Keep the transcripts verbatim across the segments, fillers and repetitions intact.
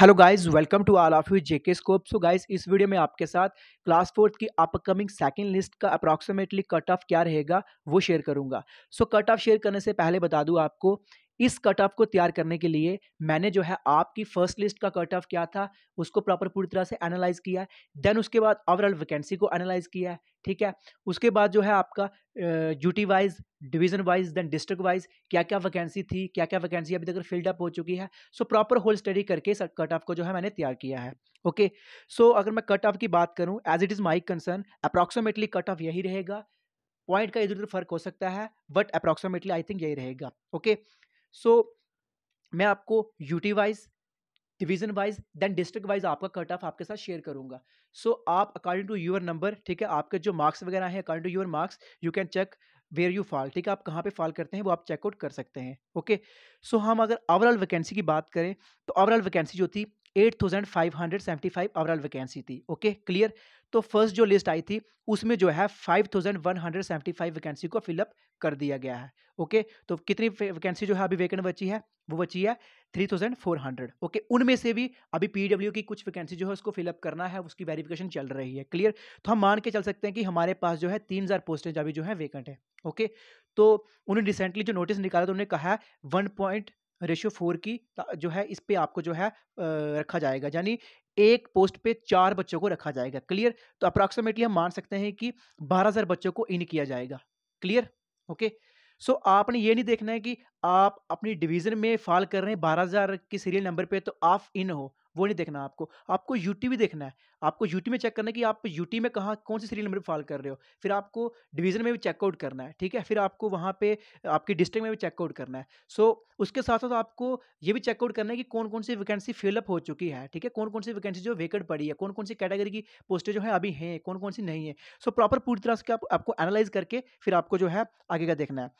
Hello guys, welcome to all of you JK scope. So guys, इस video में आपके साथ क्लास फोर्थ की अपकमिंग सेकंड लिस्ट का अप्रॉक्सीमेटली कट ऑफ क्या रहेगा वो शेयर करूंगा। सो कट ऑफ शेयर करने से पहले बता दूं आपको, इस कट ऑफ को तैयार करने के लिए मैंने जो है आपकी फर्स्ट लिस्ट का कट ऑफ क्या था उसको प्रॉपर पूरी तरह से एनालाइज किया है। देन उसके बाद ओवरऑल वैकेंसी को एनालाइज किया है, ठीक है। उसके बाद जो है आपका duty wise, division wise, then district wise क्या क्या वैकेंसी थी, क्या क्या वैकेंसी अभी तक फिल्ड अप हो चुकी है। सो प्रॉपर होल स्टडी करके इस कट ऑफ को जो है मैंने तैयार किया है। ओके, सो अगर मैं कट ऑफ की बात करूँ, as it is my concern approximately cut off यही रहेगा। पॉइंट का इधर उधर फर्क हो सकता है बट अप्रॉक्सीमेटली आई थिंक यही रहेगा। ओके, सो so, मैं आपको UT wise, division wise, then district wise आपका कट ऑफ आपके साथ शेयर करूंगा। सो so, आप अकॉर्डिंग टू योर नंबर, ठीक है, आपके जो मार्क्स वगैरह हैं according to your marks you can check where you fall, ठीक है, आप कहाँ पे फॉल करते हैं वो आप चेकआउट कर सकते हैं। ओके, सो so, हम अगर ओवरऑल वैकेंसी की बात करें तो ओवरऑल वैकेंसी जो थी eight thousand five hundred seventy five overall vacancy थी। Okay, clear. तो फर्स्ट जो लिस्ट आई थी उसमें जो है five thousand one hundred seventy five vacancy को फिलअप कर दिया गया है। ओके, तो कितनी वैकेंसी जो है अभी वेकेंट बची है वो बची है three thousand four hundred. Okay, उनमें से भी अभी पीडब्ल्यू की कुछ वैकेंसी जो है उसको फिलअप करना है, उसकी वेरिफिकेशन चल रही है। क्लियर। तो हम मान के चल सकते हैं कि हमारे पास जो है तीन हज़ार पोस्टेज अभी जो है वेकेंट है। ओके, तो उन्होंने रिसेंटली जो नोटिस निकाला तो उन्होंने कहा है वन पॉइंट रेशियो फोर की जो है इस पे आपको जो है रखा जाएगा, यानी एक पोस्ट पे चार बच्चों को रखा जाएगा। क्लियर। तो अप्रॉक्सीमेटली हम मान सकते हैं कि बारह हज़ार बच्चों को इन किया जाएगा। क्लियर। ओके, सो आपने ये नहीं देखना है कि आप अपनी डिवीज़न में फॉल कर रहे हैं बारह हज़ार के सीरियल नंबर पे तो आप इन हो, वो नहीं देखना आपको। आपको यूटी भी देखना है, आपको यूटी में चेक करना है कि आप यूटी में कहाँ कौन से सीरियल नंबर पर फॉल कर रहे हो। फिर आपको डिवीज़न में भी चेकआउट करना है, ठीक है। फिर आपको वहाँ पे आपके डिस्ट्रिक्ट में भी चेकआउट करना है। सो so, उसके साथ साथ आपको ये भी चेकआउट करना है कि कौन कौन सी वैकेंसी फिलअप हो चुकी है, ठीक है, कौन कौन सी वैकेंसी जो वेकेंट पड़ी है, कौन कौन सी कैटेगरी की पोस्टें जो है अभी हैं, कौन कौन सी नहीं है। सो so, प्रॉपर पूरी तरह से आप, आपको एनालाइज करके फिर आपको जो है आगे का देखना है।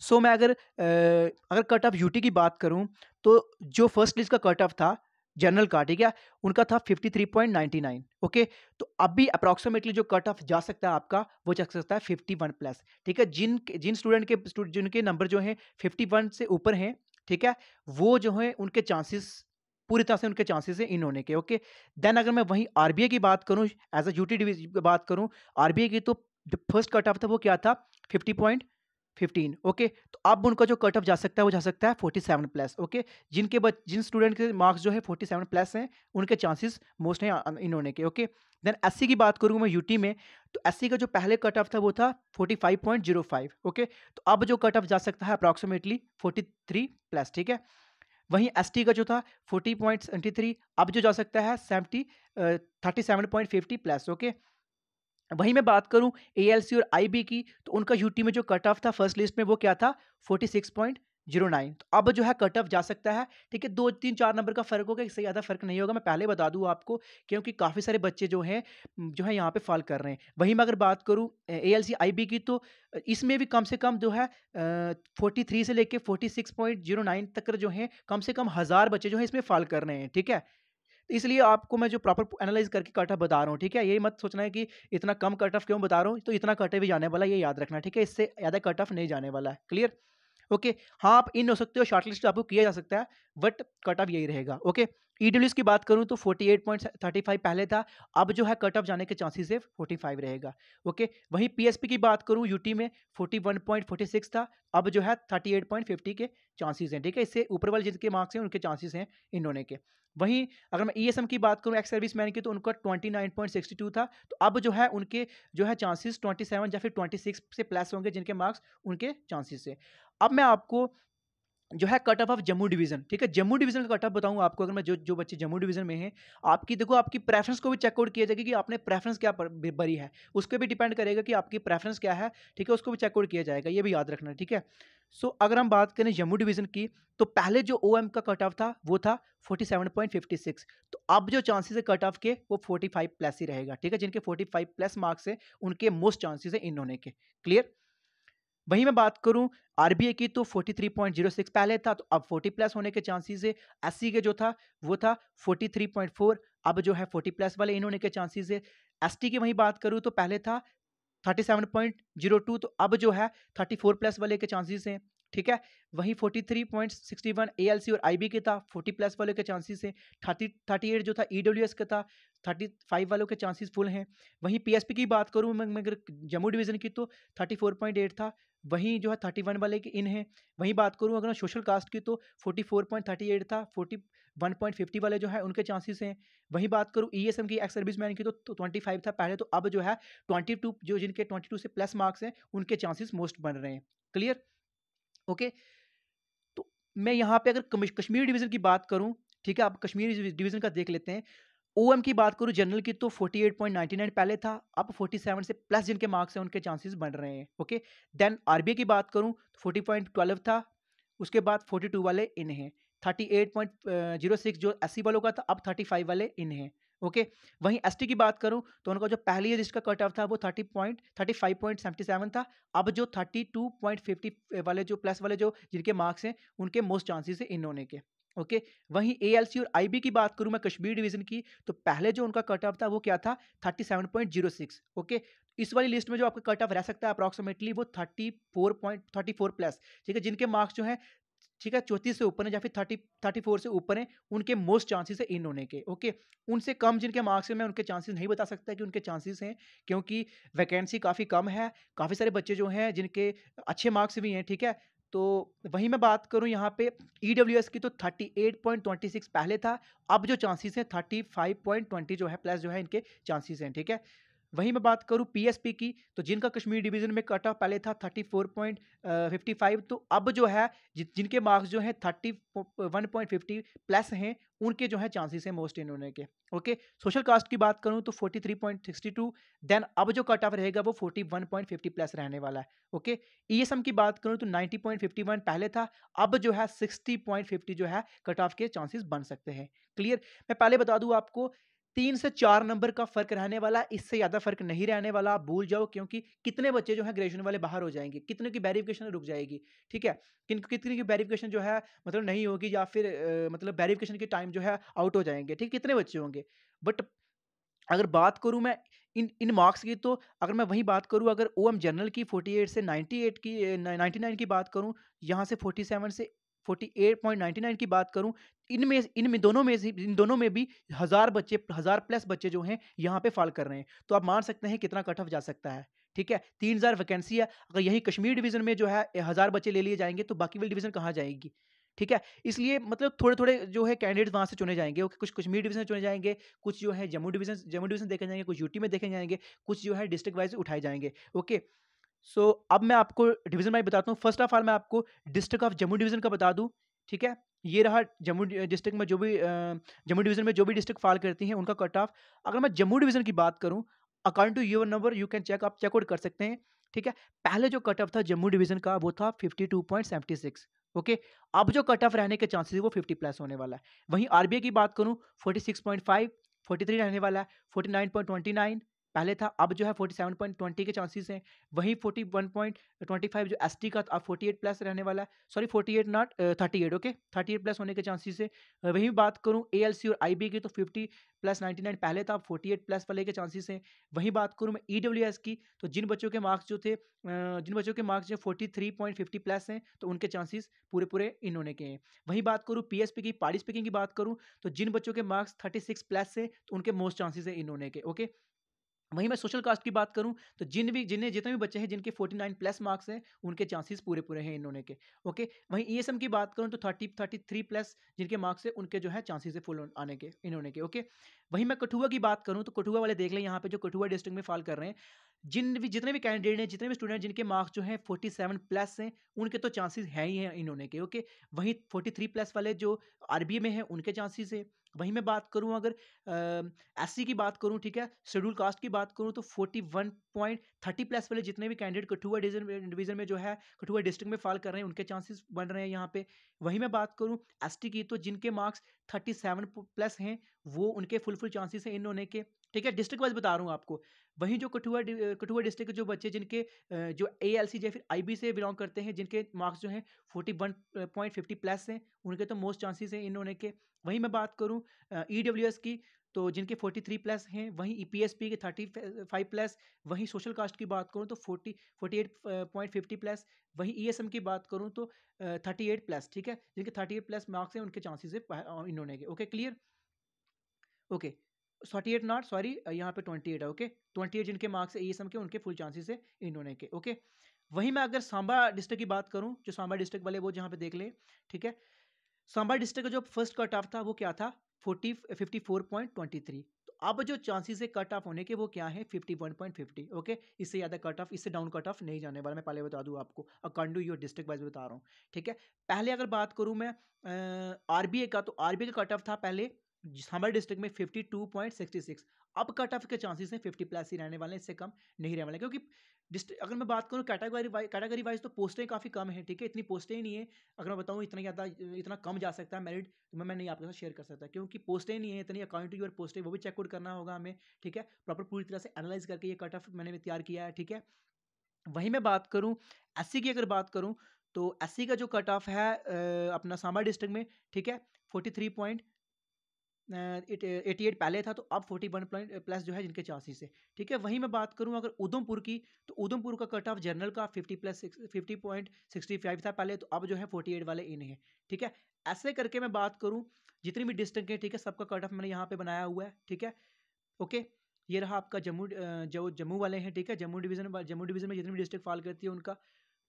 सो so, मैं अगर अगर कट ऑफ यूटी की बात करूँ तो जो फर्स्ट लिस्ट का कट ऑफ था जनरल का, ठीक है, उनका था fifty three point ninety nine. Okay, तो अभी अप्रॉक्सीमेटली जो कट ऑफ जा सकता है आपका वो जा सकता है फिफ्टी वन प्लस, ठीक है। जिन जिन स्टूडेंट के जिनके नंबर जो हैं फिफ्टी वन से ऊपर हैं, ठीक है, वो जो है उनके चांसेस पूरी तरह से उनके चांसेस हैं इन होने के। ओके, देन अगर मैं वहीं आरबीआई की बात करूँ, एज अ यूटी डिवीजन की बात करूँ, आरबीआई की तो जो फर्स्ट कट ऑफ था वो क्या था फिफ्टी पॉइंट फिफ्टीन। ओके, तो अब उनका जो कट ऑफ जा सकता है वो जा सकता है फोर्टी सेवन प्लस। ओके, जिनके बच जिन स्टूडेंट के मार्क्स जो है फोर्टी सेवन प्लस हैं उनके चांसेस मोस्ट हैं इन होने के। ओके, देन एससी की बात करूँगा मैं यूटी में, तो एससी का जो पहले कट ऑफ था वो था forty five point zero five. Okay, तो अब जो कट ऑफ जा सकता है अप्रॉक्सीमेटली फोर्टी थ्री प्लस, ठीक है। वहीं एसटी का जो था फोर्टी पॉइंट सेवेंटी थ्री, अब जो जा सकता है thirty seven point fifty plus. Okay, वहीं मैं बात करूं एएलसी और आईबी की, तो उनका यूटी में जो कट ऑफ था फर्स्ट लिस्ट में वो क्या था forty six point zero nine. तो अब जो है कट ऑफ जा सकता है, ठीक है, दो तीन चार नंबर का फ़र्क होगा, इससे ज़्यादा फर्क नहीं होगा, मैं पहले बता दूं आपको, क्योंकि काफ़ी सारे बच्चे जो हैं जो है यहाँ पे फॉल कर रहे हैं। वहीं मैं अगर बात करूँ एएलसी आईबी की तो इसमें भी कम से कम जो है फोर्टी थ्री से लेकर forty six point zero nine तक जो है कम से कम हज़ार बच्चे जो है इसमें फॉल कर रहे हैं, ठीक है। इसलिए आपको मैं जो प्रॉपर एनालाइज करके कट ऑफ बता रहा हूँ, ठीक है। ये मत सोचना है कि इतना कम कट ऑफ क्यों बता रहा हूँ, तो इतना कट ऑफ ही जाने वाला है, ये याद रखना, ठीक है। इससे ज़्यादा कट ऑफ नहीं जाने वाला है। क्लियर। ओके, हाँ, आप इन हो सकते हो, शॉर्ट लिस्ट आपको किया जा सकता है बट कट ऑफ यही रहेगा। ओके, ईडब्ल्यूएस की बात करूँ तो forty eight point thirty five पहले था, अब जो है कट ऑफ जाने के चांसेस है फोर्टी फाइव रहेगा। ओके, वहीं पीएसपी की बात करूँ यूटी में forty one point forty six था, अब जो है थर्टी एट पॉइंट फिफ्टी के चांसेस हैं, ठीक है। इससे ऊपर वाले जिनके मार्क्स हैं उनके चांसेस हैं इन होने के। वहीं अगर मैं ईएसएम की बात करूँ, एक्स सर्विस मैन की, तो उनका twenty nine point sixty two था, तो अब जो है उनके जो है चांसेस ट्वेंटी सेवन या फिर ट्वेंटी सिक्स से प्लस होंगे जिनके मार्क्स उनके चांसेस हैं। अब मैं आपको जो है cut off of Jammu division, ठीक है, जम्मू डिवीज़न का कट ऑफ बताऊंगा आपको। अगर मैं जो जो बच्चे जम्मू डिवीज़न में हैं आपकी, देखो आपकी प्रेफरेंस को भी चेकआउट किया जाएगा कि आपने प्रेफरेंस क्या भरी है, उस पर भी डिपेंड करेगा कि आपकी प्रेफरेंस क्या है, ठीक है, उसको भी चेकआउट किया जाएगा, ये भी याद रखना, ठीक है। सो so, अगर हम बात करें जम्मू डिवीज़न की तो पहले जो ओएम का कट ऑफ था वो था forty seven point fifty six, तो अब जो चांसेस है कट ऑफ के वो फोर्टी फाइव प्लस ही रहेगा, ठीक है। जिनके फोर्टी फाइव प्लस मार्क्स हैं उनके मोस्ट चांसेस है इन होने के। क्लियर। वहीं मैं बात करूं आरबीआई की तो forty three point zero six पहले था, तो अब फोर्टी प्लस होने के चांसेस है। एससी के जो था वो था फोर्टी थ्री पॉइंट फोर, अब जो है फोर्टी प्लस वाले इन होने के चांसेस है। एसटी की वहीं बात करूं तो पहले था thirty seven point zero two, तो अब जो है थर्टी फोर प्लस वाले के चांसेस हैं। ठीक है। वहीं forty three point six one ALC और आईबी के था, फोर्टी प्लस वालों के चांसेस हैं, थर्टी थर्टी एट जो था ईडब्ल्यूएस का था, थर्टी फाइव वालों के चांसेस फुल हैं। वहीं पीएसपी की बात करूँ मैं अगर जम्मू डिवीज़न की तो थर्टी फोर पॉइंट एट था, वहीं जो है थर्टी वन वाले के इन हैं। वहीं बात करूँ अगर सोशल कास्ट की तो forty four point thirty eight था, फोर्टी वन पॉइंट फिफ्टी वाले जो है उनके चांसेस हैं। वहीं बात करूँ ईएसएम की एक्स सर्विस मैन की तो ट्वेंटी फाइव था पहले, तो अब जो है ट्वेंटी टू जो जिनके ट्वेंटी टू से प्लस मार्क्स हैं उनके चांसेस मोस्ट बन रहे हैं। क्लियर ओके okay, तो मैं यहाँ पे अगर कश्मीर डिवीज़न की बात करूँ, ठीक है, आप कश्मीर डिवीज़न का देख लेते हैं। ओएम की बात करूँ जनरल की तो forty eight point nine nine पहले था, अब फोर्टी सेवन से प्लस जिनके मार्क्स हैं उनके चांसेस बन रहे हैं। ओके, देन आरबीए की बात करूँ तो फोर्टी पॉइंट वन टू था, उसके बाद फोर्टी टू वाले इन हैं, thirty eight point zero six जो एससी वालों का था, अब थर्टी फाइव वाले इन हैं। ओके okay, वहीं एसटी की बात करूं तो उनका जो पहली लिस्ट का कट ऑफ था वो thirty point thirty five point seventy seven था, अब जो थर्टी टू पॉइंट फिफ्टी वाले जो प्लस वाले जो जिनके मार्क्स हैं उनके मोस्ट चांसेस हैं इन होने के। ओके okay, वहीं एएलसी और आईबी की बात करूं मैं कश्मीर डिवीज़न की तो पहले जो उनका कट ऑफ था वो क्या था thirty seven point zero six. Okay, इस वाली लिस्ट में जो आपका कट ऑफ रह सकता है अप्रॉक्सीमेटली वो thirty four point thirty four plus, ठीक है, जिनके मार्क्स जो हैं, ठीक है, चौंतीस से ऊपर है या फिर थर्टी थर्टी फोर से ऊपर हैं उनके मोस्ट चांसेस है इन होने के। ओके, उनसे कम जिनके मार्क्स हैं मैं उनके चांसेस नहीं बता सकता कि उनके चांसेस हैं, क्योंकि वैकेंसी काफ़ी कम है, काफ़ी सारे बच्चे जो हैं जिनके अच्छे मार्क्स भी हैं, ठीक है। तो वहीं मैं बात करूं यहाँ पे ईडब्ल्यूएस की तो thirty eight point two six पहले था, अब जो चांसेस हैं thirty five point two zero जो है प्लस जो है इनके चांसेस हैं, ठीक है। वहीं मैं बात करूं पीएसपी की तो जिनका कश्मीर डिवीज़न में कट ऑफ पहले था thirty four point fifty five, तो अब जो है जिनके मार्क्स जो हैं thirty one point fifty plus हैं उनके जो है चांसेस हैं मोस्ट इन होने के। ओके, सोशल कास्ट की बात करूं तो forty three point sixty two, then अब जो कट ऑफ रहेगा वो forty one point fifty plus रहने वाला है। ओके, ईएसएम की बात करूं तो नाइंटी पॉइंट फिफ्टी वन पहले था, अब जो है सिक्सटी पॉइंट फिफ्टी जो है कट ऑफ के चांसेस बन सकते हैं। क्लियर, मैं पहले बता दूं आपको तीन से चार नंबर का फर्क रहने वाला, इससे ज़्यादा फर्क नहीं रहने वाला, आप भूल जाओ, क्योंकि कितने बच्चे जो है ग्रेजुएशन वाले बाहर हो जाएंगे, कितने की वेरिफिकेशन रुक जाएगी, ठीक है, किन कितने की वेरिफिकेशन जो है मतलब नहीं होगी या फिर आ, मतलब वेरिफिकेशन के टाइम जो है आउट हो जाएंगे, ठीक, कितने बच्चे होंगे। बट अगर बात करूँ मैं इन इन मार्क्स की तो अगर मैं वही बात करूँ अगर ओएम जनरल की फोर्टी एट से नाइंटी एट की नाइंटी नाइन की बात करूँ, यहाँ से फोर्टी सेवन से forty eight point nine nine की बात करूं, इनमें इनमें दोनों में से इन दोनों में भी हज़ार बच्चे हज़ार प्लस बच्चे जो हैं यहां पे फॉल कर रहे हैं, तो आप मान सकते हैं कितना कट ऑफ जा सकता है, ठीक है। तीन हज़ार वैकेंसी है, अगर यही कश्मीर डिवीज़न में जो है हज़ार बच्चे ले लिए जाएंगे तो बाकी वाली डिवीज़न कहाँ जाएगी, ठीक है। इसलिए मतलब थोड़े थोड़े जो है कैंडिडेट्स वहाँ से चुने जाएंगे, कुछ कश्मीर डिवीज़न चुने जाएंगे, कुछ जो है जम्मू डिवीज़न जम्मू डिवीज़न देखे जाएंगे, कुछ यूटी में देखे जाएंगे, कुछ जो है डिस्ट्रिक्ट वाइज उठाए जाएंगे। ओके, सो so, अब मैं आपको डिवीज़न वाइज बताता हूँ। फर्स्ट ऑफ ऑल मैं आपको डिस्ट्रिक्ट ऑफ जम्मू डिवीज़न का बता दूँ, ठीक है। ये रहा जम्मू डिस्ट्रिक्ट में जो भी जम्मू डिवीज़न में जो भी डिस्ट्रिक्ट फॉल करती हैं उनका कट ऑफ। अगर मैं जम्मू डिवीज़न की बात करूँ according to your number you can check, आप चेकआउट कर सकते हैं, ठीक है। पहले जो कट ऑफ था जम्मू डिवीज़न का वो था fifty two point seventy six. Okay, अब जो कट ऑफ रहने के चांसेस है वो फिफ्टी प्लस होने वाला है। वहीं आरबीआई की बात करूँ forty six point five, forty three रहने वाला है, forty nine point twenty nine पहले था, अब जो है फोर्टी सेवन पॉइंट ट्वेंटी के चांसेस हैं। वहीं forty one point twenty five जो एसटी का अब फोर्टी एट प्लस रहने वाला है, sorry forty eight not thirty eight, okay thirty eight plus होने के चांसेस है। वहीं बात करूं एएलसी और आईबी की तो फिफ्टी प्लस नाइंटी नाइन पहले था, अब फोर्टी एट प्लस वाले के चांसेस हैं। वहीं बात करूं मैं ईडब्ल्यूएस की तो जिन बच्चों के मार्क्स जो थे जिन बच्चों के मार्क्स जो forty three point fifty plus हैं तो उनके चांसेस पूरे पूरे इन होने के हैं। वहीं बात करूं पीएसपी की पारी स्पीकिंग की बात करूं तो जिन बच्चों के मार्क्स थर्टी सिक्स प्लस हैं तो उनके मोस्ट चांसेस हैं इन होने के। ओके, वहीं मैं सोशल कास्ट की बात करूं तो जिन भी जिन्हें जितने भी बच्चे हैं जिनके फोर्टी नाइन प्लस मार्क्स हैं उनके चांसेस पूरे पूरे हैं इन होने के। ओके, वहीं ईएसएम की बात करूं तो थर्टी थर्टी थ्री प्लस जिनके मार्क्स हैं उनके जो है चांसेस है फुल आने के इन होने के। ओके, वहीं मैं कठुआ की बात करूं तो कठुआ वाले देख लें यहाँ पे जो कठुआ डिस्ट्रिक्ट में फॉल कर रहे हैं, जिन भी जितने भी कैंडिडेट हैं जितने भी स्टूडेंट जिनके मार्क्स जो हैं फोर्टी सेवन प्लस हैं उनके तो चांसेस हैं ही हैं इन होने के। ओके, वहीं फोर्टी थ्री प्लस वाले जो आरबीए में हैं उनके चांसेस हैं। वहीं मैं बात करूं अगर एससी की बात करूं, ठीक है, शेड्यूल कास्ट की बात करूं तो forty one point thirty plus वाले जितने भी कैंडिडेट कठुआ डिवीज़न में जो है कठुआ डिस्ट्रिक्ट में फॉल कर रहे हैं उनके चांसेस बन रहे हैं यहाँ पे। वहीं मैं बात करूं एसटी की तो जिनके मार्क्स थर्टी सेवन प्लस हैं वो उनके फुल फुल चांसेस हैं इन होने के, ठीक है। डिस्ट्रिक्ट वाइज बता रहा हूँ आपको। वहीं जो कठुआ कठुआ डिस्ट्रिक्ट के जो बच्चे जिनके जो एएलसी या फिर आईबी से बिलोंग करते हैं जिनके मार्क्स जो हैं forty one point fifty plus हैं उनके तो मोस्ट चांसेस हैं इन होने के। वहीं मैं बात करूँ ईडब्ल्यूएस की तो जिनके तैंतालीस प्लस हैं, वहीं ईपीएसपी के पैंतीस प्लस, वहीं सोशल कास्ट की बात करूं तो चालीस अड़तालीस पॉइंट फिफ्टी प्लस, वहीं ईएसएम की बात करूं तो अड़तीस प्लस, ठीक है। जिनके अड़तीस प्लस मार्क्स हैं उनके चांसेस है इन्होंने, ओके क्लियर, ओके अड़तीस नॉट सॉरी यहाँ पे अट्ठाईस है, ओके अट्ठाईस जिनके मार्क्स है ईएसएम के उनके फुल चांसेस है इन्होंने के, ओके। वहीं मैं अगर सांबा डिस्ट्रिक्ट की बात करूँ, जो सांबा डिस्ट्रिक्ट वाले वो जहाँ पे देख लें, ठीक है। सांबा डिस्ट्रिक्ट का जो फर्स्ट कट ऑफ था वो क्या था, forty fifty four point twenty three. तो अब जो चांसेस है कट ऑफ होने के वो क्या है, fifty one point fifty, okay. इससे ज़्यादा कट ऑफ, इससे डाउन कट ऑफ नहीं जाने वाला, मैं पहले बता दूँ आपको, according to your district wise बता रहा हूँ, ठीक है। पहले अगर बात करूँ मैं आरबीए का, तो आरबीए का कट ऑफ था पहले सांबा डिस्ट्रिक्ट में fifty two point sixty six. अब कट ऑफ के चांसेस हैं फिफ्टी प्लस ही रहने वाले हैं, इससे कम नहीं रहने वाले, क्योंकि डिस्ट्रिक्ट अगर मैं बात करूँ कैटेगरी वाइज, कैटेगरी वाइज तो पोस्टें काफ़ी कम हैं, ठीक है। इतनी पोस्टें ही नहीं है, अगर मैं बताऊँ इतना ज़्यादा इतना कम जा सकता है मेरिट, तो मैं, मैं नहीं आपके साथ शेयर कर सकता, क्योंकि पोस्टें नहीं है इतनी। अकॉर्डिंग टू योर पोस्टें वो भी चेकआउट करना होगा हमें, ठीक है। प्रॉपर पूरी तरह से एनालाइज करके ये कट ऑफ मैंने तैयार किया है, ठीक है। वहीं मैं बात करूँ एस सी की, अगर बात करूँ तो एस सी का जो कट ऑफ है अपना सांबा डिस्ट्रिक्ट में, ठीक है, forty three point eighty eight पहले था, तो अब फोर्टी वन पॉइंट प्लस जो है जिनके चांसेस है, ठीक है। वहीं मैं बात करूं अगर उधमपुर की, तो उधमपुर का कट ऑफ जनरल का fifty plus fifty point sixty five था पहले, तो अब जो है फोर्टी एट वाले इन है, ठीक है। ऐसे करके मैं बात करूं जितनी भी डिस्ट्रिक्ट हैं, ठीक है, सबका कट ऑफ मैंने यहाँ पे बनाया हुआ है, ठीक है, ओके। ये रहा आपका जम्मू, जो जम्मू वाले हैं, ठीक है, जम्मू डिवीज़न, जम्मू डिवीज़न में जितनी भी डिस्ट्रिक्ट फॉल करती है उनका,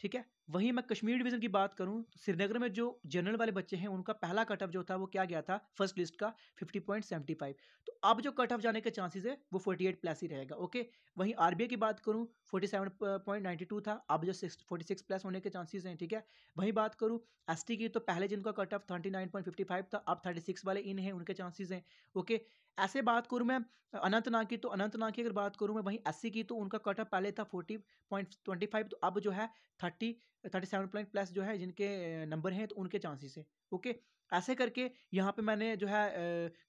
ठीक है। वहीं मैं कश्मीर डिवीज़न की बात करूं तो श्रीनगर में जो जनरल वाले बच्चे हैं उनका पहला कट ऑफ जो था वो क्या गया था, फर्स्ट लिस्ट का फिफ्टी पॉइंट सेवेंटी फाइव। तो अब जो कट ऑफ जाने के चांसेस है वो अड़तालीस प्लस ही रहेगा, ओके। वहीं आरबीआई की बात करूं सैंतालीस पॉइंट नाइंटी टू था, अब जो छियालीस प्लस होने के चांसेस हैं, ठीक है। वहीं बात करूँ एसटी की, तो पहले जिनका कट ऑफ उनतालीस पॉइंट फिफ्टी फाइव था, अब छत्तीस वाले इन हैं उनके चांसेस हैं, ओके। ऐसे बात करूँ मैं अनंतनाग की, तो अनंतनाग की अगर बात करूँ मैं वहीं अस्सी की, तो उनका कट ऑफ पहले था चालीस पॉइंट ट्वेंटी फाइव, तो अब जो है thirty thirty seven point plus जो है जिनके नंबर हैं तो उनके चांसेस है, ओके। ऐसे करके यहाँ पे मैंने जो है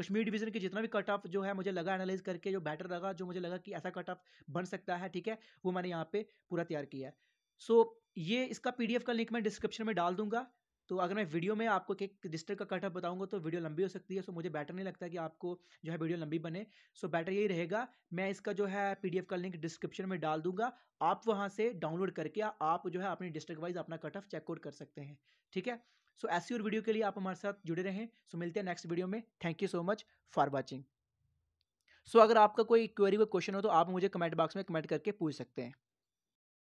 कश्मीर डिवीज़न के जितना भी कट ऑफ जो है मुझे लगा एनालाइज करके, जो बेटर लगा, जो मुझे लगा कि ऐसा कट ऑफ बन सकता है, ठीक है, वो मैंने यहाँ पे पूरा तैयार किया है। सो ये इसका पीडीएफ का लिंक मैं डिस्क्रिप्शन में डाल दूँगा। तो अगर मैं वीडियो में आपको एक डिस्ट्रिक्ट का कट ऑफ बताऊंगा तो वीडियो लंबी हो सकती है, सो मुझे बेटर नहीं लगता कि आपको जो है वीडियो लंबी बने, सो बेटर यही रहेगा मैं इसका जो है पीडीएफ का लिंक डिस्क्रिप्शन में डाल दूंगा, आप वहां से डाउनलोड करके आप जो है अपने डिस्ट्रिक्ट वाइज अपना कट ऑफ चेकआउट कर सकते हैं, ठीक है। सो ऐसी और वीडियो के लिए आप हमारे साथ जुड़े रहें। सो मिलते हैं नेक्स्ट वीडियो में। Thank you so much for watching. So अगर आपका कोई क्वेरी कोई क्वेश्चन हो तो आप मुझे कमेंट बॉक्स में कमेंट करके पूछ सकते हैं।